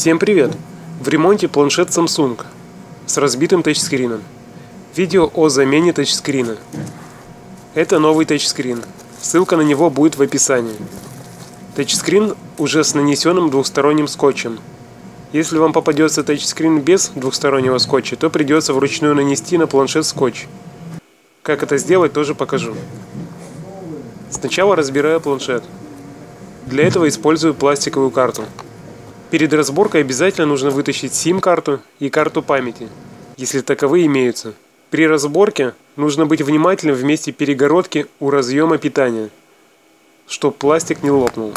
Всем привет! В ремонте планшет Samsung с разбитым тачскрином. Видео о замене тачскрина. Это новый тачскрин. Ссылка на него будет в описании. Тачскрин уже с нанесенным двухсторонним скотчем. Если вам попадется тачскрин без двухстороннего скотча, то придется вручную нанести на планшет скотч. Как это сделать, тоже покажу. Сначала разбираю планшет. Для этого использую пластиковую карту. Перед разборкой обязательно нужно вытащить сим-карту и карту памяти, если таковые имеются. При разборке нужно быть внимательным в месте перегородки у разъема питания, чтобы пластик не лопнул.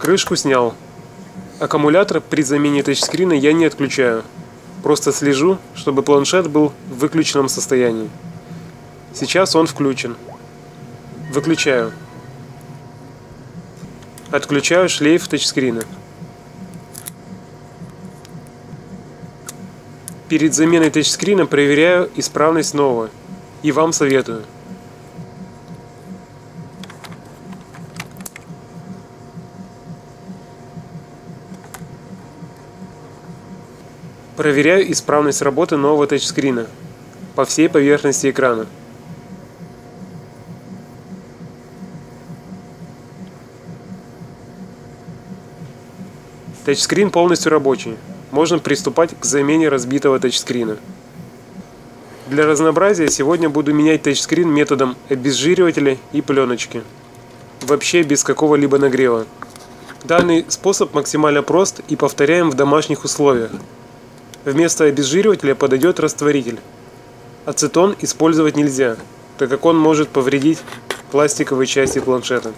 Крышку снял. Аккумулятор при замене тачскрина я не отключаю. Просто слежу, чтобы планшет был в выключенном состоянии. Сейчас он включен. Выключаю. Отключаю шлейф тачскрина. Перед заменой тачскрина проверяю исправность нового. И вам советую. Проверяю исправность работы нового тачскрина по всей поверхности экрана. Тачскрин полностью рабочий. Можно приступать к замене разбитого тачскрина. Для разнообразия сегодня буду менять тачскрин методом обезжиривателя и пленочки. Вообще без какого-либо нагрева. Данный способ максимально прост и повторяем в домашних условиях. Вместо обезжиривателя подойдет растворитель. Ацетон использовать нельзя, так как он может повредить пластиковые части планшета.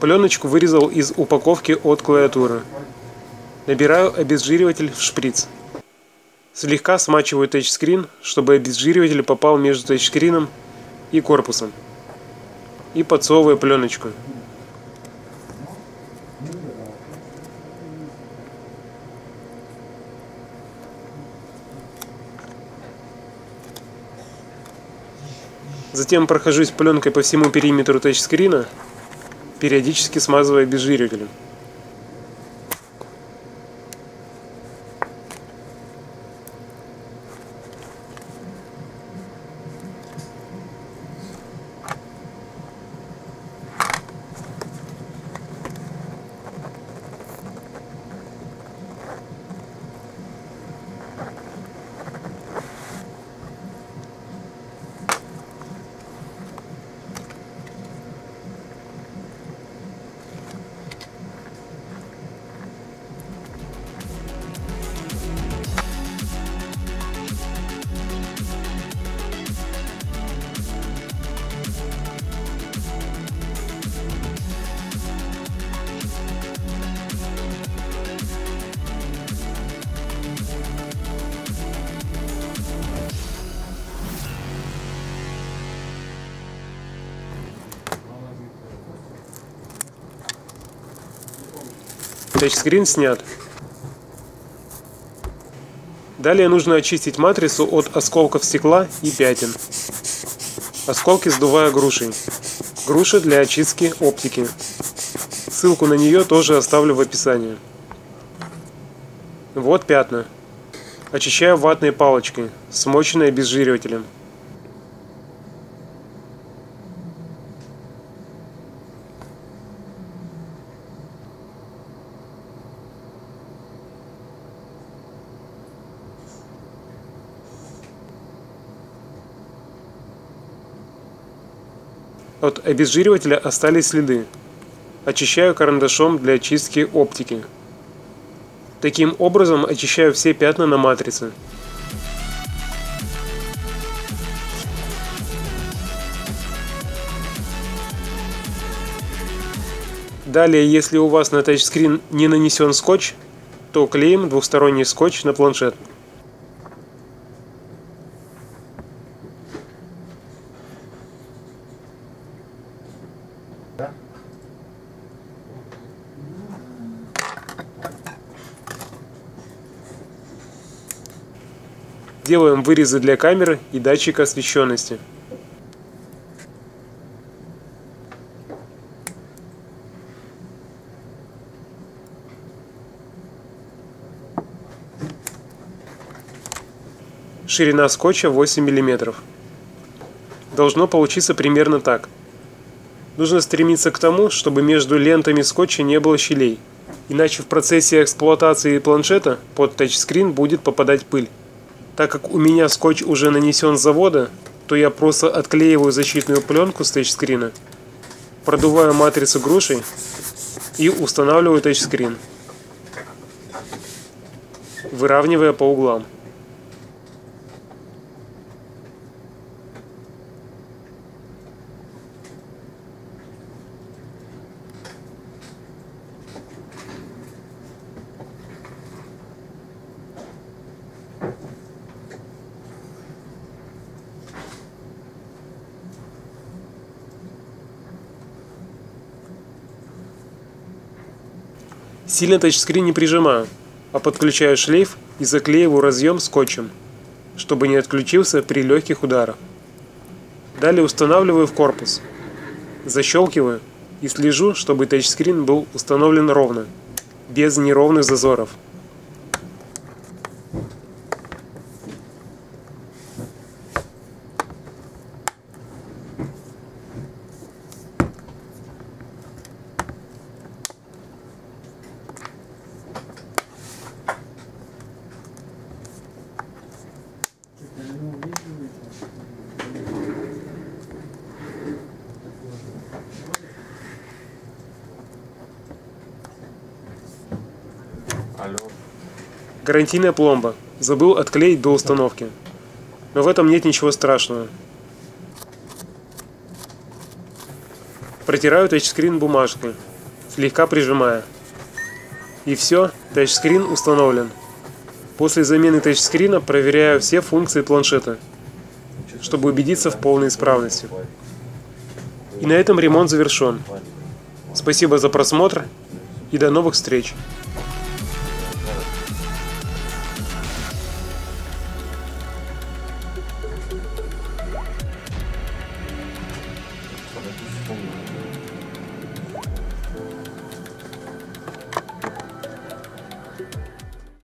Пленочку вырезал из упаковки от клавиатуры. Набираю обезжириватель в шприц. Слегка смачиваю тачскрин, чтобы обезжириватель попал между тачскрином и корпусом. И подсовываю пленочку. Затем прохожусь пленкой по всему периметру тачскрина, периодически смазывая обезжиривателем. Тачскрин снят. Далее нужно очистить матрицу от осколков стекла и пятен. Осколки сдуваю грушей. Груша для очистки оптики. Ссылку на нее тоже оставлю в описании. Вот пятна. Очищаю ватной палочкой, смоченной обезжиривателем. От обезжиривателя остались следы. Очищаю карандашом для очистки оптики. Таким образом очищаю все пятна на матрице. Далее, если у вас на тачскрин не нанесен скотч, то клеим двухсторонний скотч на планшет. Делаем вырезы для камеры и датчика освещенности. Ширина скотча 8 мм. Должно получиться примерно так. Нужно стремиться к тому, чтобы между лентами скотча не было щелей. Иначе в процессе эксплуатации планшета под тачскрин будет попадать пыль. Так как у меня скотч уже нанесен с завода, то я просто отклеиваю защитную пленку с тачскрина, продуваю матрицу грушей и устанавливаю тачскрин, выравнивая по углам. Сильно тачскрин не прижимаю, а подключаю шлейф и заклеиваю разъем скотчем, чтобы не отключился при легких ударах. Далее устанавливаю в корпус, защелкиваю и слежу, чтобы тачскрин был установлен ровно, без неровных зазоров. Гарантийная пломба. Забыл отклеить до установки. Но в этом нет ничего страшного. Протираю тачскрин бумажкой, слегка прижимая. И все, тачскрин установлен. После замены тачскрина проверяю все функции планшета, чтобы убедиться в полной исправности. И на этом ремонт завершен. Спасибо за просмотр и до новых встреч!